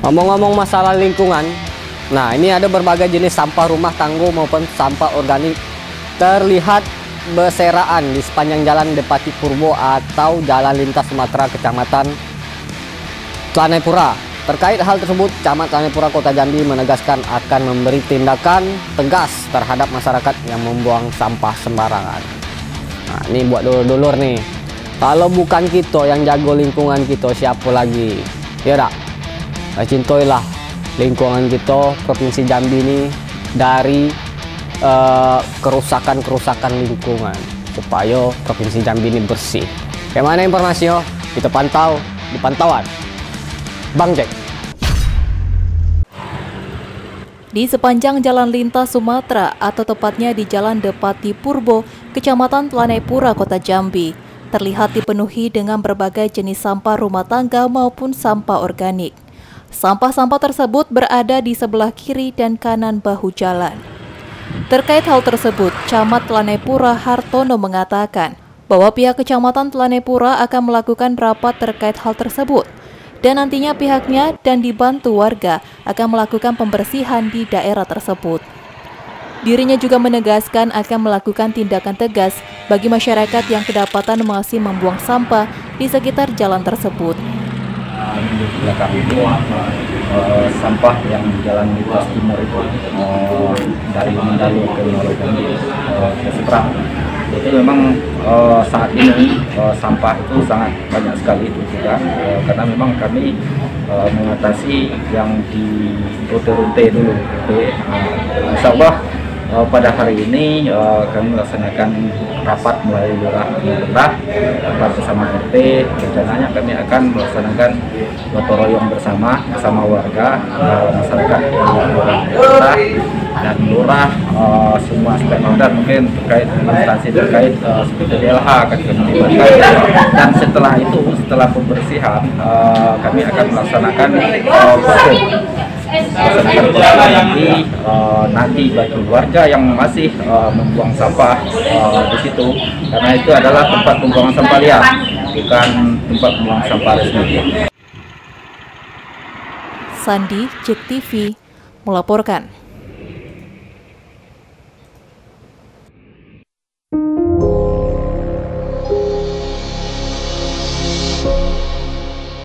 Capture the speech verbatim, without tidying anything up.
Ngomong-ngomong masalah lingkungan, nah ini ada berbagai jenis sampah rumah tangguh maupun sampah organik terlihat beseraan di sepanjang jalan Depati Purbo atau jalan lintas Sumatera Kecamatan Telanaipura. Terkait hal tersebut, Camat Telanaipura Kota Jambi menegaskan akan memberi tindakan tegas terhadap masyarakat yang membuang sampah sembarangan. Nah, ini buat dulur-dulur nih. Kalau bukan kita yang jago lingkungan kita, siapa lagi? Ya dak? Cintailah lingkungan kita, Provinsi Jambi ini, dari kerusakan-kerusakan uh, lingkungan supaya Provinsi Jambi ini bersih. Bagaimana informasinya? Kita pantau di pantauan Bang Jek. Di sepanjang jalan lintas Sumatera atau tepatnya di Jalan Depati Purbo, Kecamatan Telanaipura, Kota Jambi, terlihat dipenuhi dengan berbagai jenis sampah rumah tangga maupun sampah organik. Sampah-sampah tersebut berada di sebelah kiri dan kanan bahu jalan. Terkait hal tersebut, Camat Telanaipura Hartono mengatakan bahwa pihak Kecamatan Telanaipura akan melakukan rapat terkait hal tersebut, dan nantinya pihaknya dan dibantu warga akan melakukan pembersihan di daerah tersebut. Dirinya juga menegaskan akan melakukan tindakan tegas bagi masyarakat yang kedapatan masih membuang sampah di sekitar jalan tersebut. Menurut belakang itu uh, sampah yang di jalan lintas timur itu uh, dari Mandalu ke Nolodan uh, ke Seberang itu memang uh, saat ini uh, sampah itu sangat banyak sekali itu juga uh, karena memang kami uh, mengatasi yang di rute-rute dulu. Uh, Insya Allah uh, pada hari ini uh, kami melaksanakan rapat mulai lurah lurah rapat bersama R T. Rencananya kami akan melaksanakan gotong royong bersama bersama warga uh, masyarakat lurah dan lurah uh, semua stakeholder mungkin terkait instansi terkait uh, seperti L H K dan setelah itu setelah pembersihan uh, kami akan melaksanakan uh, Nanti, uh, nanti bagi warga yang masih uh, membuang sampah uh, di situ, karena itu adalah tempat pembuangan sampah liar, bukan tempat pembuangan sampah resmi. Sandi, JEKTV melaporkan.